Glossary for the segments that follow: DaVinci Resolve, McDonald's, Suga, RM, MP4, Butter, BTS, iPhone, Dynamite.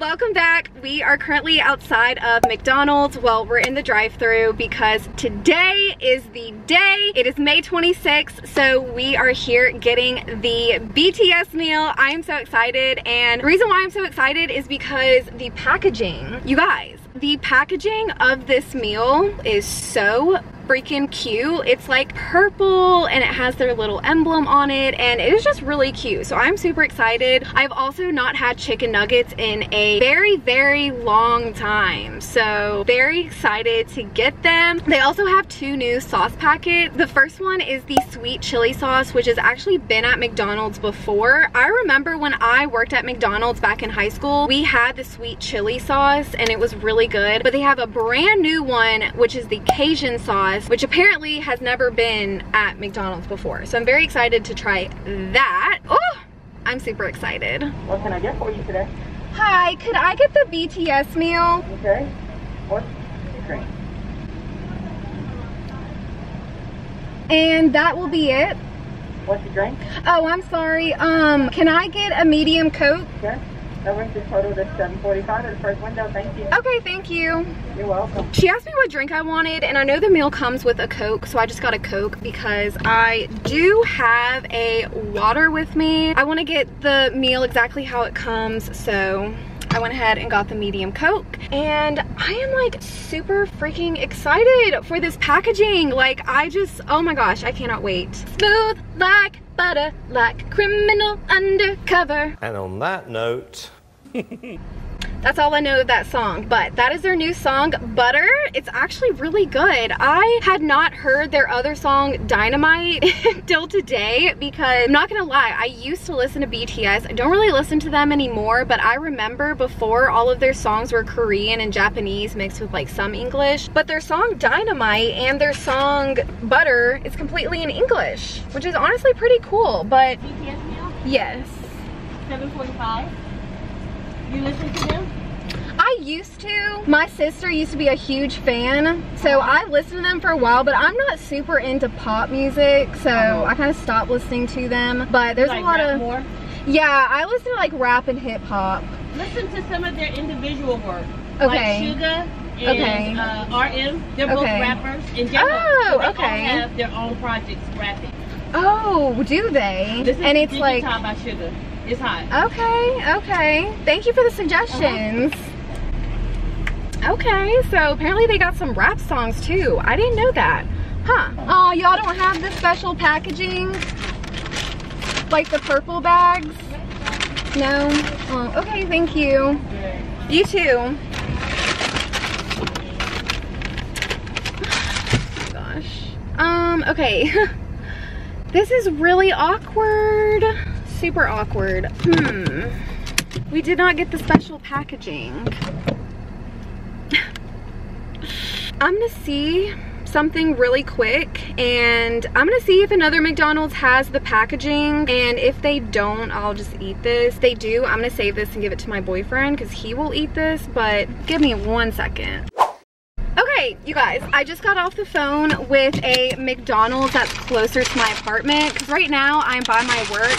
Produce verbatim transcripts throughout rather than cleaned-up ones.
Welcome back. We are currently outside of McDonald's. Well, we're in the drive-thru because today is the day. It is May twenty-sixth, so we are here getting the B T S meal. I am so excited, and the reason why I'm so excited is because the packaging, you guys, the packaging of this meal is so freaking cute. It's like purple and it has their little emblem on it, and it is just really cute, so I'm super excited. I've also not had chicken nuggets in a very very long time, so very excited to get them. They also have two new sauce packets. The first one is the sweet chili sauce, which has actually been at McDonald's before. I remember when I worked at McDonald's back in high school, we had the sweet chili sauce and it was really good, but they have a brand new one, which is the Cajun sauce, which apparently has never been at McDonald's before. So I'm very excited to try that. Oh, I'm super excited. What can I get for you today? Hi, could I get the B T S meal? Okay. What? Okay. And that will be it. What's your drink? Oh, I'm sorry. Um, can I get a medium Coke? Okay. The rent is total to seven forty-five at the first window, thank you. Okay, thank you. You're welcome. She asked me what drink I wanted, and I know the meal comes with a Coke, so I just got a Coke because I do have a water with me. I want to get the meal exactly how it comes, so I went ahead and got the medium Coke, and I am like super freaking excited for this packaging. Like, I just, oh my gosh, I cannot wait. Smooth like butter, like criminal undercover. And on that note, that's all I know of that song, but that is their new song, Butter. It's actually really good. I had not heard their other song, Dynamite, till today, because I'm not gonna lie, I used to listen to B T S. I don't really listen to them anymore, but I remember before all of their songs were Korean and Japanese mixed with like some English, but their song Dynamite and their song Butter is completely in English, which is honestly pretty cool, but... B T S meal? Yes. seven forty-five. You listen to them? I used to. My sister used to be a huge fan, so I listened to them for a while, but I'm not super into pop music, so uh-huh. I kind of stopped listening to them, but there's like a lot of... More? Yeah, I listen to like rap and hip hop. Listen to some of their individual work. Okay. Like Suga. And, okay. Uh, R M, they're both okay. rappers. And they oh, so they okay. all have their own projects rapping. Oh, do they? Listen and to it's like... by Suga. It's hot. Okay, okay. Thank you for the suggestions. Uh-huh. Okay, so apparently they got some rap songs too. I didn't know that. Huh. Oh, y'all don't have the special packaging? Like the purple bags? No? Oh, okay, thank you. You too. Oh my gosh. Um, okay. This is really awkward. Super awkward. Hmm. We did not get the special packaging. I'm gonna see something really quick, and I'm gonna see if another McDonald's has the packaging, and if they don't, I'll just eat this. If they do, I'm gonna save this and give it to my boyfriend because he will eat this, but give me one second. Okay, you guys, I just got off the phone with a McDonald's that's closer to my apartment because right now I'm by my work.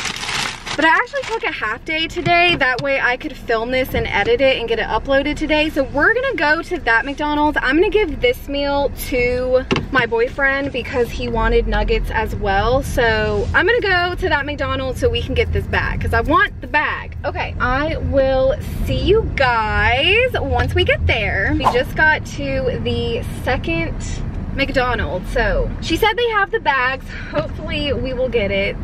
But I actually took a half day today, that way I could film this and edit it and get it uploaded today. So we're gonna go to that McDonald's. I'm gonna give this meal to my boyfriend because he wanted nuggets as well. So I'm gonna go to that McDonald's so we can get this bag because I want the bag. Okay, I will see you guys once we get there. We just got to the second McDonald's. So she said they have the bags. Hopefully we will get it.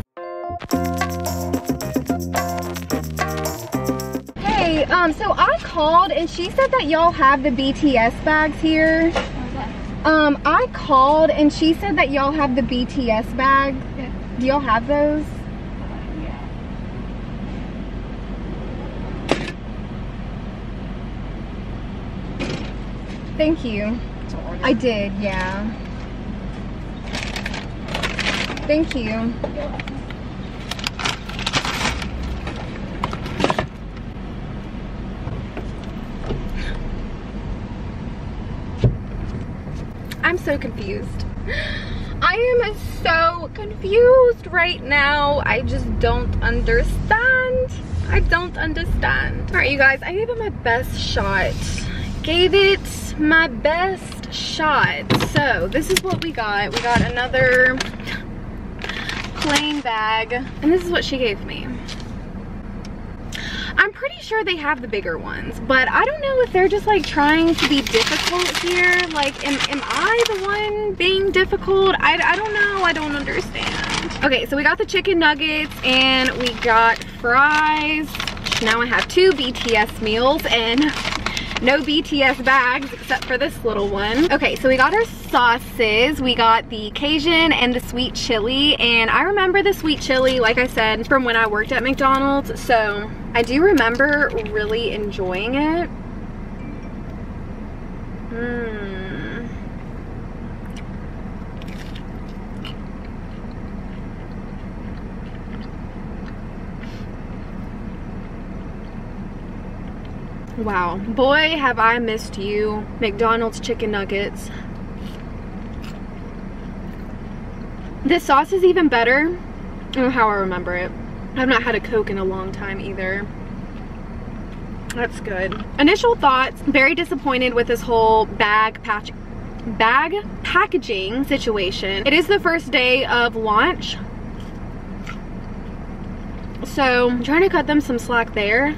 Hey, um, so I called and she said that y'all have the B T S bags here. Okay. Um, I called and she said that y'all have the B T S bags. Yeah. Do y'all have those? Yeah. Thank you. I did, yeah. Thank you. I'm so confused. I am so confused right now. I just don't understand. I don't understand. All right, you guys, I gave it my best shot. Gave it my best shot. So this is what we got. We got another plain bag, and this is what she gave me. I'm pretty sure they have the bigger ones, but I don't know if they're just like trying to be difficult here. Like, am, am I the one being difficult? I, I don't know. I don't understand. Okay, so we got the chicken nuggets and we got fries. Now I have two B T S meals and no B T S bags except for this little one. Okay, so we got our sauces. We got the Cajun and the sweet chili. And I remember the sweet chili, like I said, from when I worked at McDonald's. So I do remember really enjoying it. Mm. Wow, boy, have I missed you, McDonald's chicken nuggets. This sauce is even better. Oh, how I remember it. I've not had a Coke in a long time either. That's good. Initial thoughts, very disappointed with this whole bag patch, bag packaging situation. It is the first day of launch, so I'm trying to cut them some slack there.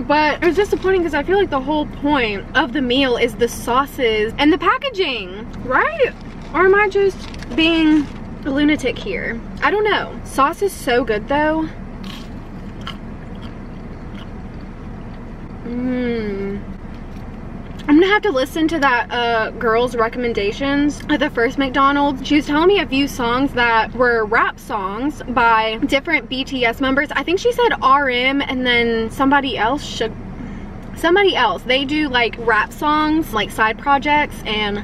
But it was disappointing because I feel like the whole point of the meal is the sauces and the packaging, right? Or am I just being a lunatic here? I don't know. Sauce is so good though. Mmm. I'm gonna have to listen to that uh, girl's recommendations at the first McDonald's. She was telling me a few songs that were rap songs by different B T S members. I think she said R M and then somebody else should, somebody else. They do like rap songs, like side projects, and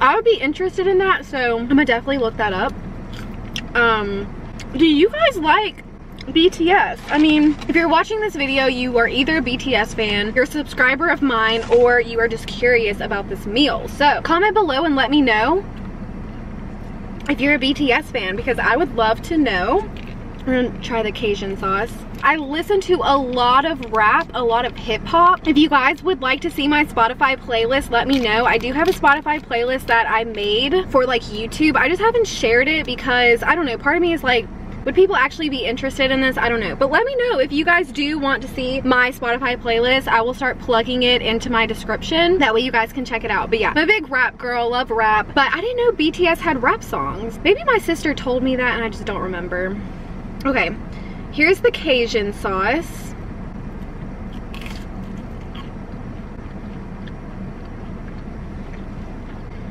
I would be interested in that. So I'm gonna definitely look that up. Um, do you guys like B T S? I mean, if you're watching this video, you are either a B T S fan, you're a subscriber of mine, or you are just curious about this meal. So comment below and let me know if you're a B T S fan, because I would love to know. We're gonna try the Cajun sauce. I listen to a lot of rap, a lot of hip hop. If you guys would like to see my Spotify playlist, let me know. I do have a Spotify playlist that I made for like YouTube. I just haven't shared it because, I don't know, part of me is like, would people actually be interested in this? I don't know. But let me know if you guys do want to see my Spotify playlist. I will start plugging it into my description. That way you guys can check it out. But yeah, I'm a big rap girl, love rap. But I didn't know B T S had rap songs. Maybe my sister told me that and I just don't remember. Okay, here's the Cajun sauce.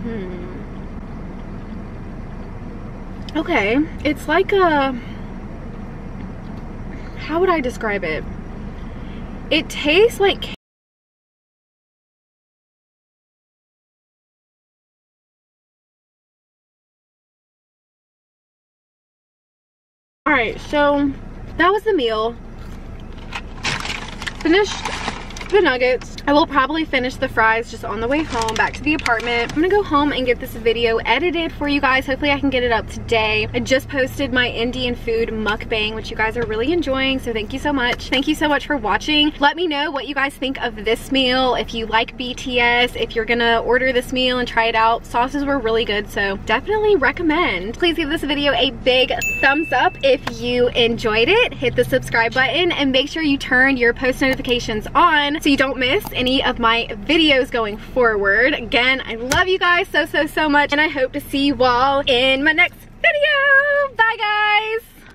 Hmm. Okay, it's like a, how would I describe it? It tastes like all right, so that was the meal. Finished the nuggets. I will probably finish the fries just on the way home back to the apartment. I'm gonna go home and get this video edited for you guys. Hopefully I can get it up today. I just posted my Indian food mukbang, which you guys are really enjoying, so thank you so much. Thank you so much for watching. Let me know what you guys think of this meal, if you like B T S, if you're gonna order this meal and try it out. Sauces were really good, so definitely recommend. Please give this video a big thumbs up if you enjoyed it. Hit the subscribe button and make sure you turn your post notifications on so you don't miss any of my videos going forward. Again, I love you guys so, so, so much, and I hope to see you all in my next video. Bye, guys.